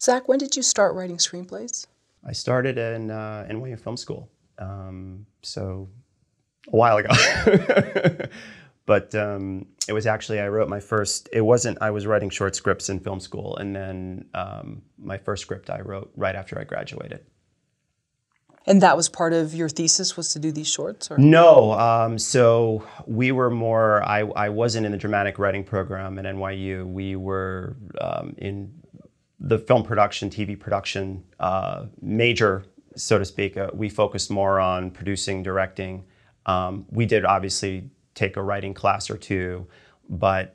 Zach, when did you start writing screenplays? I started in NYU Film School, so a while ago. But it was actually, I wrote my first, I was writing short scripts in film school, and then my first script I wrote right after I graduated. And that was part of your thesis, was to do these shorts? Or? No, so we were more, I wasn't in the dramatic writing program at NYU. We were in the film production, TV production major, so to speak. We focused more on producing, directing. We did obviously take a writing class or two, but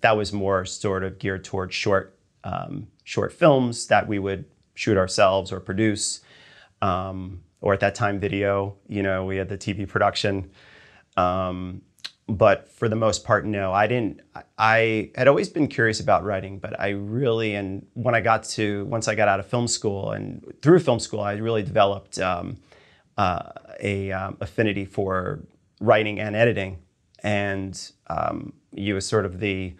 that was more sort of geared towards short, short films that we would shoot ourselves or produce. Or at that time, video, you know, we had the TV production. But for the most part, no, I had always been curious about writing, but I really, and when I got to, once I got out of film school and through film school, I really developed an affinity for writing and editing. And it was sort of the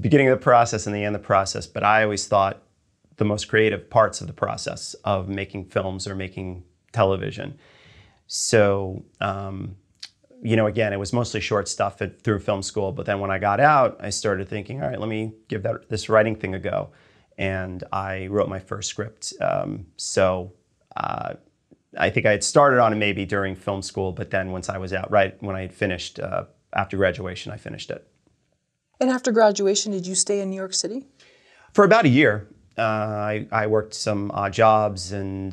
beginning of the process and the end of the process, but I always thought the most creative parts of the process of making films or making television. So, you know, again, it was mostly short stuff through film school, but then when I got out, I started thinking, all right, let me give this writing thing a go. And I wrote my first script. I think I had started on it maybe during film school, but then once I was out, right when I had finished, after graduation, I finished it. And after graduation, did you stay in New York City? For about a year. I worked some odd jobs, and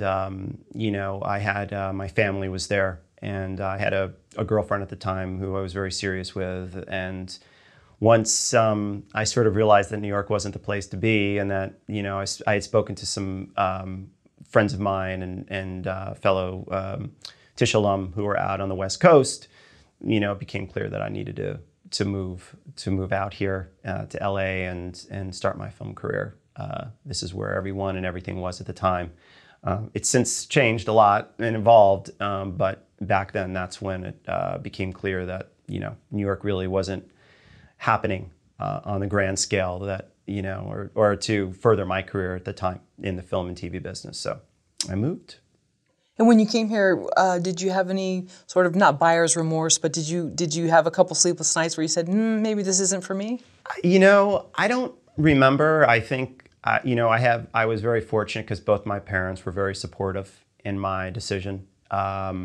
you know, I had my family was there, and I had a girlfriend at the time who I was very serious with. And once I sort of realized that New York wasn't the place to be, and that, you know, I had spoken to some friends of mine and fellow Tish alum who were out on the West Coast, you know, it became clear that I needed to move out here to LA and start my film career. This is where everyone and everything was at the time. It's since changed a lot and evolved, but back then that's when it became clear that, you know, New York really wasn't happening on the grand scale that, you know, or to further my career at the time in the film and TV business. So I moved. And when you came here, did you have any sort of, not buyer's remorse, but did you have a couple sleepless nights where you said, maybe this isn't for me? You know, I don't remember. I think, you know, I was very fortunate because both my parents were very supportive in my decision. You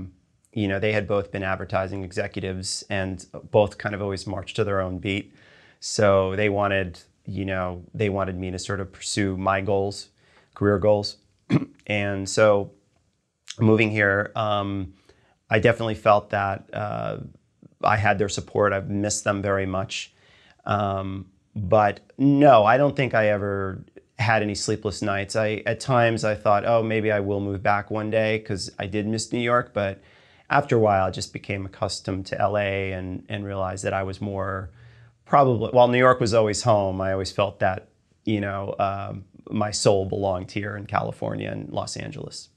know, they had both been advertising executives and both kind of always marched to their own beat. So they wanted, you know, they wanted me to sort of pursue my goals, career goals. And so moving here, I definitely felt that I had their support. I've missed them very much. But no, I don't think I ever had any sleepless nights. At times I thought, oh, maybe I will move back one day because I did miss New York. But after a while, I just became accustomed to LA and realized that I was more probably, while New York was always home, I always felt that, you know, my soul belonged here in California and Los Angeles.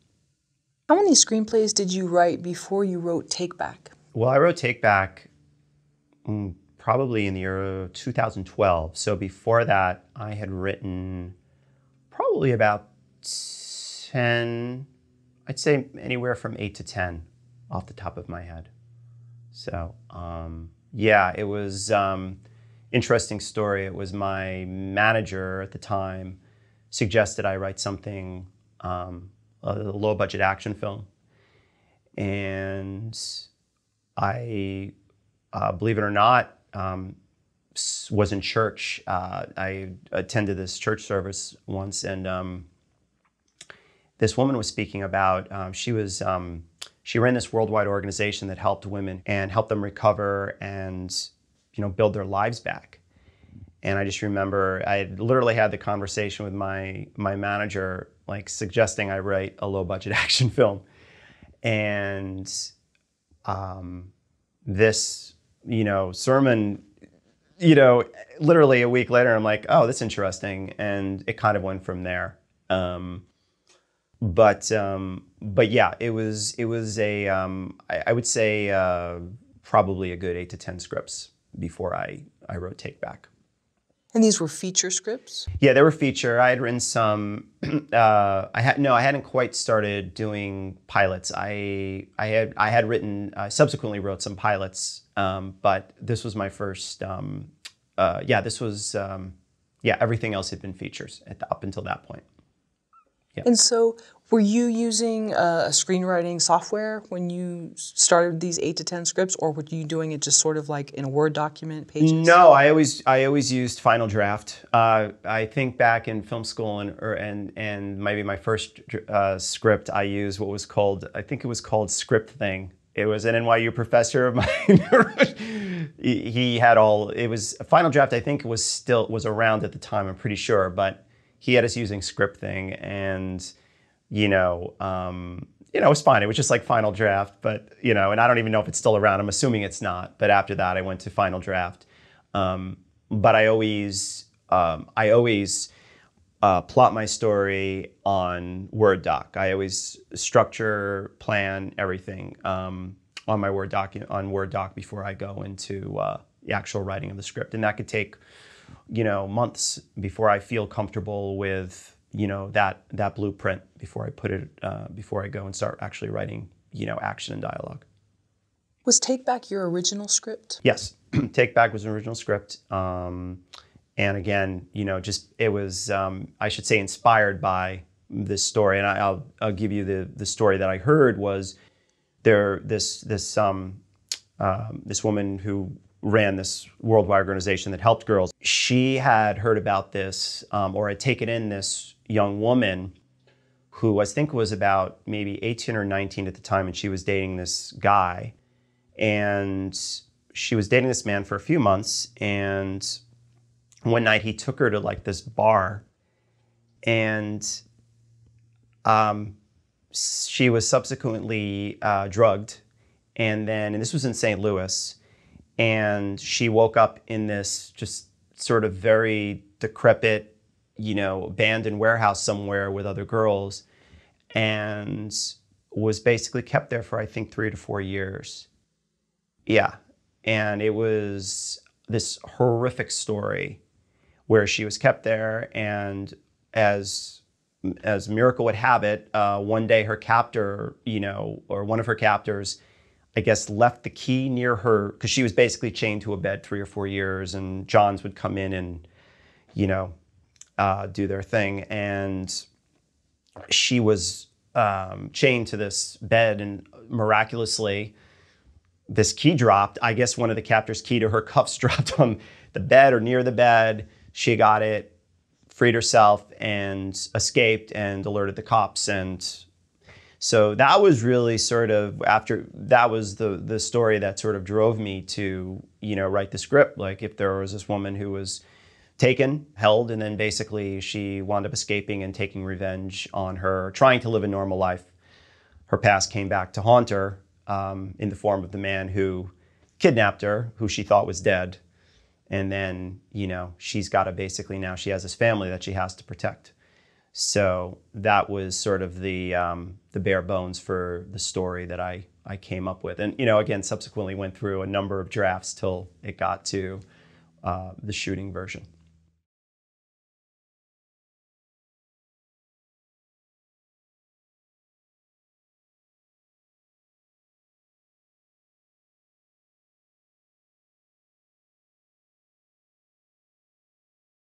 How many screenplays did you write before you wrote Take Back? Well, I wrote Take Back probably in the year 2012. So before that, I had written probably about 10, I'd say anywhere from 8 to 10 off the top of my head. So yeah, it was interesting story. It was my manager at the time suggested I write something, a low budget action film. And I, believe it or not, was in church. I attended this church service once, and this woman was speaking about, she ran this worldwide organization that helped women and helped them recover and, you know, build their lives back. And I just remember I literally had the conversation with my manager, like suggesting I write a low budget action film. And this, you know, sermon, you know, literally a week later, I'm like, oh, that's interesting. And it kind of went from there. But yeah, it was a, I would say probably a good 8 to 10 scripts before I wrote Take Back. And these were feature scripts? Yeah, they were feature. I had written some, I hadn't quite started doing pilots. I subsequently wrote some pilots, but this was my first, everything else had been features up until that point. Yeah. And so were you using a screenwriting software when you started these 8 to 10 scripts, or were you doing it just sort of like in a Word document, pages? No, I always used Final Draft. I think back in film school and maybe my first script, I used what was called, I think it was called Script Thing. It was an NYU professor of mine. He had all, it was, Final Draft I think was around at the time, I'm pretty sure, but he had us using Script Thing, and it was fine. It was just like Final Draft, but and I don't even know if it's still around. I'm assuming it's not. But after that, I went to Final Draft. But I always plot my story on Word doc. I always structure, plan everything on my Word doc before I go into the actual writing of the script, and that could take months before I feel comfortable with, that blueprint before I put it, before I go and start actually writing, action and dialogue. Was Take Back your original script? Yes, Take Back was an original script. And again, it was, I should say, inspired by this story. And I'll give you the story that I heard was there, this woman who ran this worldwide organization that helped girls. She had heard about this, or had taken in this young woman who I think was about maybe 18 or 19 at the time, and she was dating this guy. And she was dating this man for a few months, and one night he took her to like this bar, and she was subsequently drugged. And this was in St. Louis, and she woke up in this just sort of very decrepit, abandoned warehouse somewhere with other girls, and was basically kept there for I think 3 to 4 years. Yeah, and it was this horrific story where she was kept there, and as miracle would have it, one day her captor, or one of her captors, I guess, left the key near her, because she was basically chained to a bed 3 or 4 years, and Johns would come in and, do their thing. And she was chained to this bed, and miraculously, this key dropped. I guess one of the captor's key to her cuffs dropped on the bed or near the bed. She got it, freed herself, and escaped, and alerted the cops. And so that was really sort of, after that was the story that sort of drove me to, write the script. Like, if there was this woman who was taken, held, and then basically she wound up escaping and taking revenge on her, trying to live a normal life. Her past came back to haunt her in the form of the man who kidnapped her, who she thought was dead. And then, she's got to basically, now she has this family that she has to protect. So that was sort of the bare bones for the story that I came up with. And, again, subsequently went through a number of drafts till it got to the shooting version.